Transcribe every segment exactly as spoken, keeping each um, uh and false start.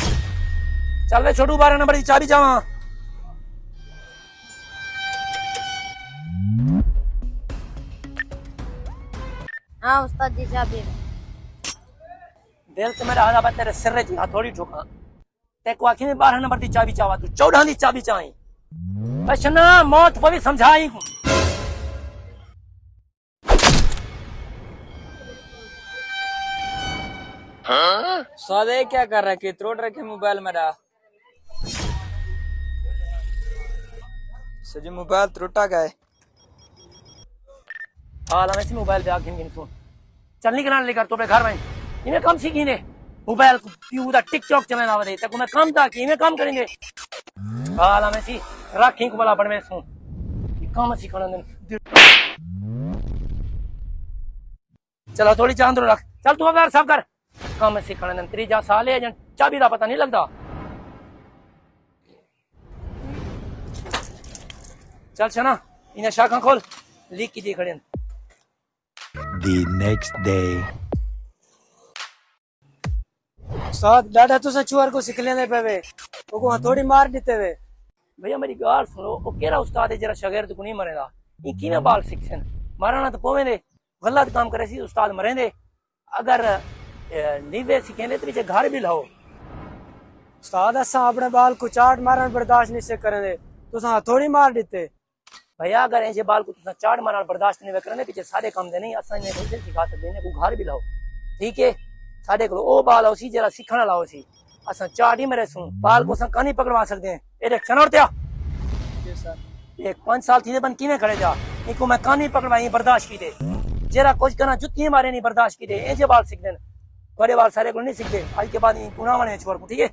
चल रे छोटू बारह नंबर की चाबी जावा। हाँ उस्ताद जी चाबी। दिल तो मेरा आधा तेरे सिर जी हाथ थोड़ी ठोका ते को आखिर में बारह नंबर की चाबी चावा तू चौदह की चाबी चाही बचना मौत पर भी समझाई। हाँ? सौदे क्या कर रहा है त्रोड़ रखे मोबाइल मेरा सजी मोबाइल त्रुटा गए मोबाइल पे आखिर इनको चल नहीं कराने लेकर तोड़े घर में इन्हें कम सीखी ने मोबाइल को टिकटॉक चलाना वदे तक मैं काम था कि इन्हें काम करेंगे आला में सी राखी को बला बड़ में सो ये काम सीखना दिन चलो थोड़ी चांद रख चल तू अब सब कर काम सीखने नंतरी जा साले जन चाबी दा पता नहीं लगता चल छना इन्हें शाखा खोल लीक की दी खड़े The next day साथ डाटा तो सचुआर को सिख लेने पे वे ओको थोड़ी मार देते वे भैया मेरी गाल सुनो ओ केरा उस्ताद है जरा शागिर्द को नहीं मरेगा ई कीना बाल सिक्सन मारना तो पोवे ने गलत काम करे सी उस्ताद मरे ने अगर नीवे सिखेने तो घर भी लाओ उस्ताद असा अपने बाल को चाट मारन बर्दाश्त नहीं से करे दे तुसा थोड़ी मार देते भैया अगर ऐसे बाल को तुसा चाट मारना बर्दाश्त नहीं करने पीछे सारे काम दे नहीं असा ने कैसे सिखा सकते ने को घर भी लाओ ठीक है साडे को ओ बाल आओ सी जरा सिखना लाओ सी असा चाट ही मरे सु बाल को असा कानी पकड़वा सकते हैं एरे चनोरत्या जी सर एक पांच साल थी बन किने खड़े जा इको मैं कानी पकड़वाई बर्दाश्त की दे जरा कुछ करना जुत्ती मारे नहीं बर्दाश्त की दे ऐसे बाल सिख देन बड़े बाल सारे को नहीं सीखते आज के बाद गुनावाने छोर को ठीक है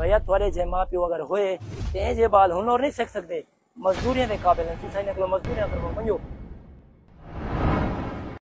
भैया थोड़े जे माँ प्यो अगर होए ते जे बाल हुनर नहीं सीख सकते मजदूरियां के काबिल हैं मजदूरियां करो मंजो